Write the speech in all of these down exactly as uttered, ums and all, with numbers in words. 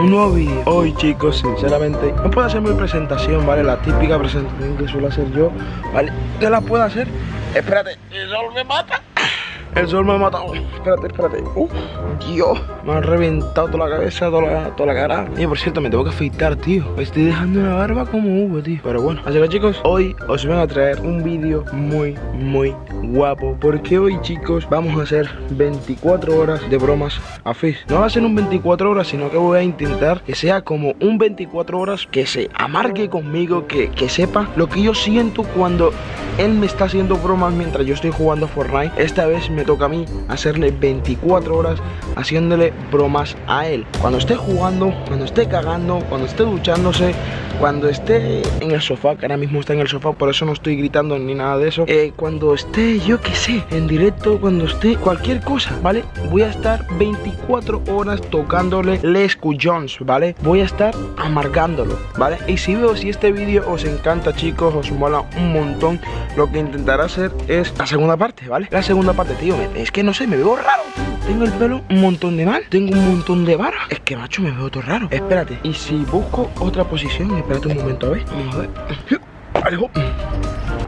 un nuevo vídeo. Hoy, chicos, sinceramente no puedo hacer mi presentación, ¿vale? La típica presentación que suelo hacer yo, ¿vale? Yo la puedo hacer. Espérate, el sol me mata. El sol me ha matado. Espérate, espérate. Uh, Dios, me han reventado toda la cabeza, toda la, toda la cara. Y por cierto, me tengo que afeitar, tío. Me estoy dejando la barba como V, tío. Pero bueno, así que chicos, hoy os vengo a traer un vídeo muy, muy guapo. Porque hoy, chicos, vamos a hacer veinticuatro horas de bromas a Fix. No va a ser un veinticuatro horas, sino que voy a intentar que sea como un veinticuatro horas que se amargue conmigo, que, que sepa lo que yo siento cuando él me está haciendo bromas mientras yo estoy jugando a Fortnite. Esta vez me Me toca a mí hacerle veinticuatro horas haciéndole bromas a él. Cuando esté jugando, cuando esté cagando, cuando esté duchándose, cuando esté en el sofá, que ahora mismo está en el sofá, por eso no estoy gritando ni nada de eso. Eh, cuando esté, yo qué sé, en directo, cuando esté cualquier cosa, ¿vale? Voy a estar veinticuatro horas tocándole les cuyons, ¿vale? Voy a estar amargándolo, ¿vale? Y si veo, si este vídeo os encanta, chicos, os mola un montón, lo que intentaré hacer es la segunda parte, ¿vale? La segunda parte, tío. Es que no sé, me veo raro. Tengo el pelo un montón de mal, tengo un montón de barba. Es que, macho, me veo todo raro. Espérate, y si busco otra posición. Espérate un momento, a ver, vamos a ver.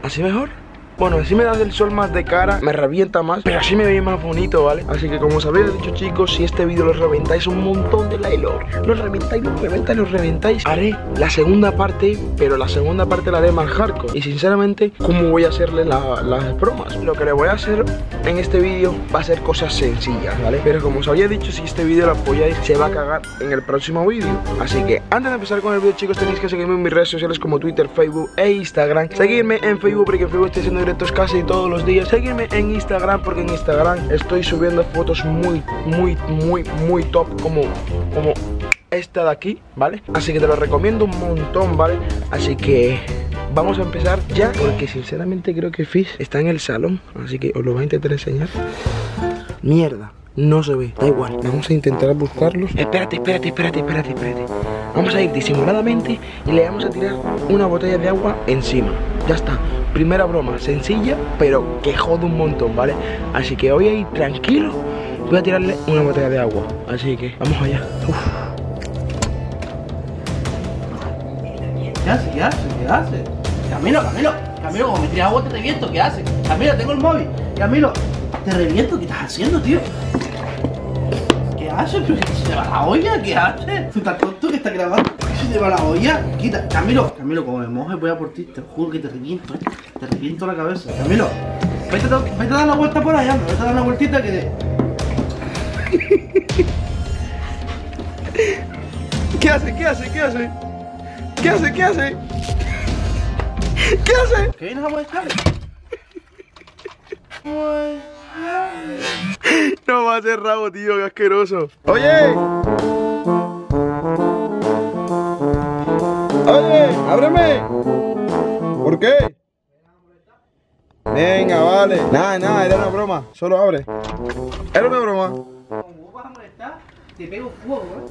Así mejor. Bueno, así me da el sol más de cara, me revienta más, pero así me ve más bonito, ¿vale? Así que como os habéis dicho, chicos, si este vídeo lo reventáis un montón de like, lo, lo reventáis, lo reventáis, lo reventáis, haré la segunda parte, pero la segunda parte la haré más hardcore. Y sinceramente, ¿cómo voy a hacerle la, las bromas? Lo que le voy a hacer en este vídeo va a ser cosas sencillas, ¿vale? Pero como os había dicho, si este vídeo lo apoyáis, se va a cagar en el próximo vídeo. Así que antes de empezar con el vídeo, chicos, tenéis que seguirme en mis redes sociales como Twitter, Facebook e Instagram. Seguirme en Facebook porque en Facebook estoy haciendo directos casi todos los días. Seguirme en Instagram porque en Instagram estoy subiendo fotos muy, muy, muy, muy top, como, como esta de aquí, ¿vale? Así que te lo recomiendo un montón, ¿vale? Así que vamos a empezar ya, porque sinceramente creo que Fix está en el salón, así que os lo voy a intentar enseñar. Mierda, no se ve, da igual, vamos a intentar buscarlos. Espérate, espérate, espérate, espérate, espérate. Vamos a ir disimuladamente y le vamos a tirar una botella de agua encima. Ya está. Primera broma, sencilla, pero que jode un montón, ¿vale? Así que voy a ir tranquilo, voy a tirarle una botella de agua. Así que vamos allá. Uf. ¿Qué hace? ¿Qué hace? ¿Qué hace? Camilo, Camilo, Camilo, como me tiras agua te reviento, ¿qué hace? Camilo, tengo el móvil. Camilo, te reviento, ¿qué estás haciendo, tío? ¿Qué haces? ¿Pero qué se lleva la olla? ¿Qué haces? ¿Tú estás tonto que estás grabando? ¿Qué se lleva la olla? Quita, Camilo, Camilo, como me moje voy a por ti, te juro que te reviento, eh. Te reviento la cabeza. Camilo, vete, vete a dar la vuelta por allá, vete a dar la vueltita que te... ¿Qué hace? ¿Qué hace? ¿Qué hace? ¿Qué hace? ¿Qué hace? ¿Qué hace? ¿Qué vienes a molestar? No va a ser rabo, tío, qué asqueroso. Oye, oye, ábreme. ¿Por qué? Venga, vale. Nada, nada, era una broma. Solo abre. Era una broma. ¿Cómo vas a molestar? Te pego fuego, ¿eh?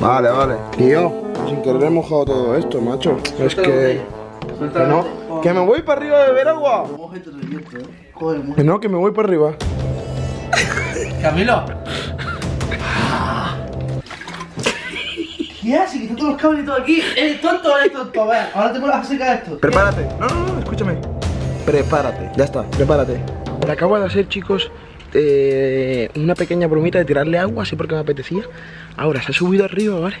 Vale, vale. Tío, sin querer he mojado todo esto, macho. Es que... Que no, que me voy para arriba a beber agua. Que no, que me voy para arriba. Camilo. ¿Qué haces? Que están todos los cables y todo aquí. ¿Eres tonto o eres tonto? A ver, ahora te pones acerca de esto. Prepárate. No, no, no, escúchame. Prepárate. Ya está, prepárate. Te acabo de hacer, chicos, eh, una pequeña bromita de tirarle agua, así porque me apetecía. Ahora se ha subido arriba, ¿vale?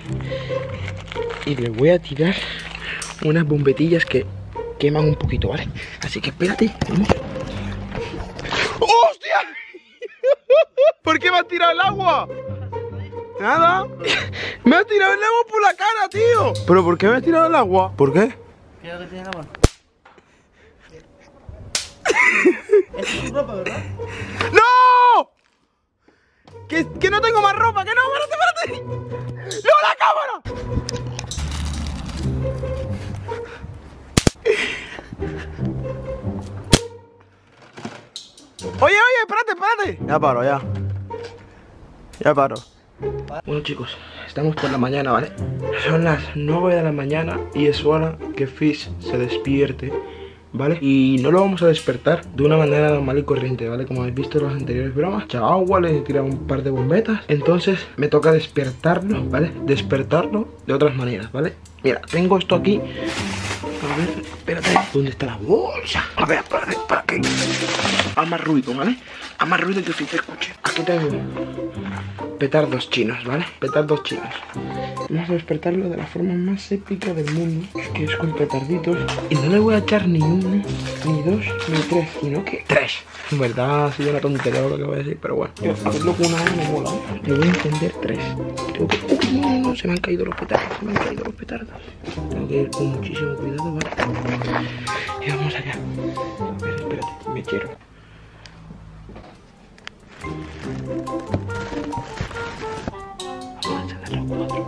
Y le voy a tirar unas bombetillas que queman un poquito, ¿vale? Así que espérate, vamos. ¡Hostia! ¿Por qué me has tirado el agua? Nada. Me has tirado el agua por la cara, tío. ¿Pero por qué me has tirado el agua? ¿Por qué? Creo que tiene el agua. Es tu ropa, ¿verdad? ¡No! Que, que no tengo más ropa, que no, espérate, espérate. ¡No, la cámara! Oye, oye, espérate, espérate. Ya paro, ya. Ya paro. Bueno, chicos, estamos por la mañana, ¿vale? Son las nueve de la mañana y es hora que Fix se despierte ¿vale? Y no lo vamos a despertar de una manera normal y corriente, ¿vale? Como habéis visto en las anteriores bromas, echaba agua, le tiraba un par de bombetas. Entonces me toca despertarlo, ¿vale? Despertarlo de otras maneras, ¿vale? Mira, tengo esto aquí. A ver, espérate, ¿dónde está la bolsa? A ver, espérate, para que haz más ruido, ¿vale? Haz más ruido que si te escuche. Aquí tengo petardos chinos, ¿vale? Petardos chinos. Vamos a despertarlo de la forma más épica del mundo, que es con petarditos. Y no le voy a echar ni uno, ni dos, ni tres, sino que tres. En verdad ha sido una tontería lo que voy a decir, pero bueno. Yo hacerlo con una mano me mola. Le voy a encender tres. Creo que... ¡Uy, no, no, no! Se me han caído los petardos, se me han caído los petardos. Tengo que ir con muchísimo cuidado, ¿vale? Y vamos allá. A ver, espérate, me quiero. Vamos a encender los cuatro.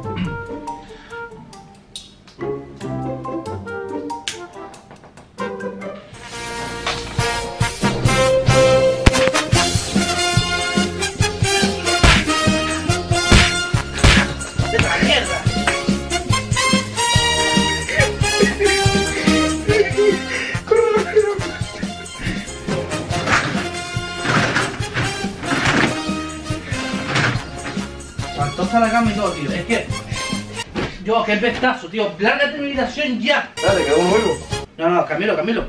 Tío, es que... Yo, que el pestazo, tío. Plan de terminación ya. Dale, que hago un huevo. No, no, Camilo, Camilo.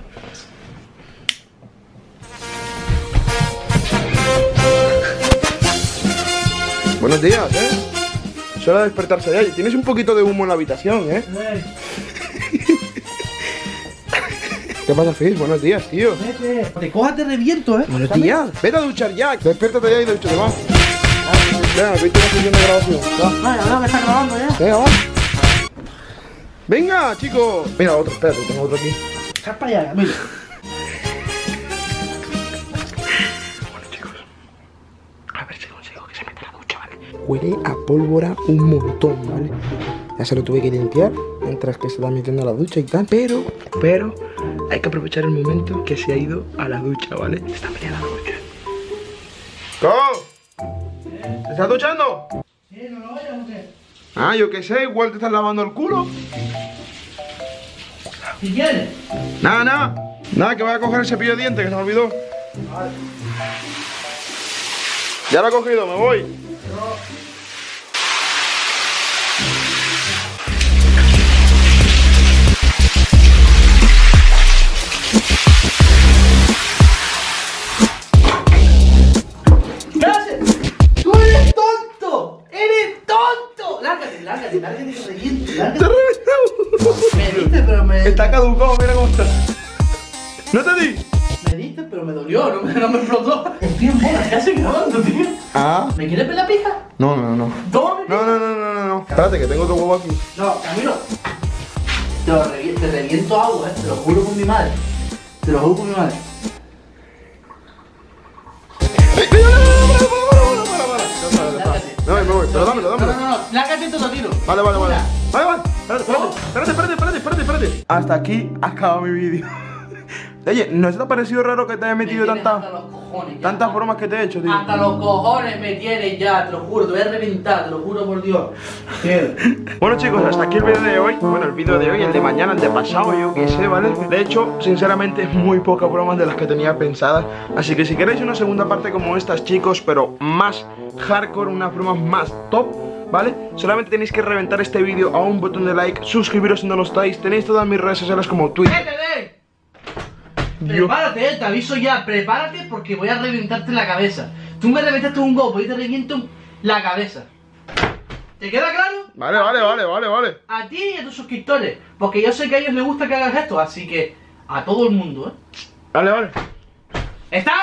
Buenos días, ¿eh? Es hora de despertarse ya. Tienes un poquito de humo en la habitación, ¿eh? eh. ¿Qué pasa, Fizz? Buenos días, tío. Vete. Te cojas, te reviento, ¿eh? Buenos días. Vete a duchar ya. Despiértate ya y duchate, va. Venga, viste la sesión de grabación. Vale, vale, que está grabando ya. Venga, va. Venga, chicos. Mira, otro, espérate, tengo otro aquí. Estás para allá, mira. Bueno, chicos. A ver si consigo que se meta la ducha, ¿vale? Huele a pólvora un montón, ¿vale? Ya se lo tuve que limpiar mientras que se va metiendo a la ducha y tal. Pero, pero, hay que aprovechar el momento que se ha ido a la ducha, ¿vale? Se está metiendo a la ducha. ¡Go! ¿Te estás duchando? Sí, no lo vayas, usted. Ah, yo qué sé, igual te estás lavando el culo. ¿Si quieres? Nada, nada. Nada, que voy a coger el cepillo de dientes que se me olvidó. Vale. Ya lo he cogido, me voy. No. Está caducado, mira cómo está. ¿No te di? Me diste, pero me dolió, no me, no me explotó. Estoy en bola, ¿qué haces grabando, tío? Ah. ¿Me quieres pelar pija? No, no, no. ¿Dónde? No, no, no, no, no, no. Espérate, que tengo otro huevo aquí. No, Camilo. Te, lo reviento, te reviento agua, eh. Te lo juro con mi madre. Te lo juro con mi madre. No, me voy, pero dámelo, dámelo. No, no, no, lácate y te lo tiro. Vale, vale, vale. Vale, vale. Espérate, espérate, espérate, espérate, espérate, espérate. Hasta aquí acaba mi vídeo. Oye, ¿no se te ha parecido raro que te haya metido tantas tantas bromas que te he hecho, tío? Hasta los cojones me tienes ya, te lo juro, te voy a reventar, te lo juro por Dios. Bueno, chicos, hasta aquí el vídeo de hoy. Bueno, el vídeo de hoy, el de mañana, el de pasado, yo qué sé, ¿vale? De hecho, sinceramente, muy pocas bromas de las que tenía pensadas. Así que si queréis una segunda parte como estas, chicos, pero más hardcore, unas bromas más top, ¿vale? Solamente tenéis que reventar este vídeo a un botón de like, suscribiros si no lo estáis. Tenéis todas mis redes sociales como Twitter. Dios. Prepárate, eh, te aviso ya, prepárate porque voy a reventarte la cabeza. Tú me reventaste un golpe y te reviento la cabeza. ¿Te queda claro? Vale, vale, vale, vale, vale. A ti y a tus suscriptores, porque yo sé que a ellos les gusta que hagas esto, así que a todo el mundo, eh. Vale, vale. ¿Está?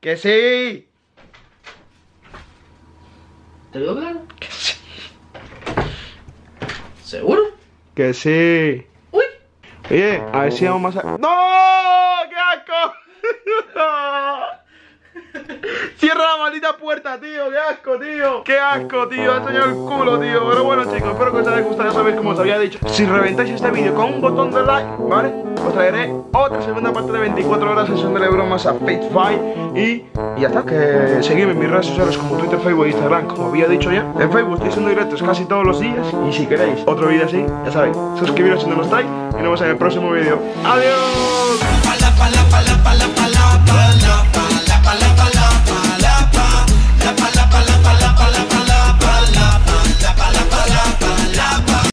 Que sí. ¿Te quedó claro? Que sí. ¿Seguro? Que sí. Uy. Oye, a ver si vamos más a... ¡No! Cierra la maldita puerta, tío. Qué asco, tío. Qué asco, tío. Ha tenido el culo, tío. Pero bueno, chicos, espero que os haya gustado. Ya sabéis, como os había dicho, si reventáis este vídeo con un botón de like, ¿vale? Os traeré otra segunda parte de veinticuatro horas, sesión de bromas a FixFive. Y, y hasta que seguidme en mis redes sociales como Twitter, Facebook e Instagram, como había dicho ya. En Facebook estoy haciendo directos casi todos los días. Y si queréis otro vídeo así, ya sabéis, suscribiros si no lo estáis. Y nos vemos en el próximo vídeo. ¡Adiós! palapa, la palapa, la palapa.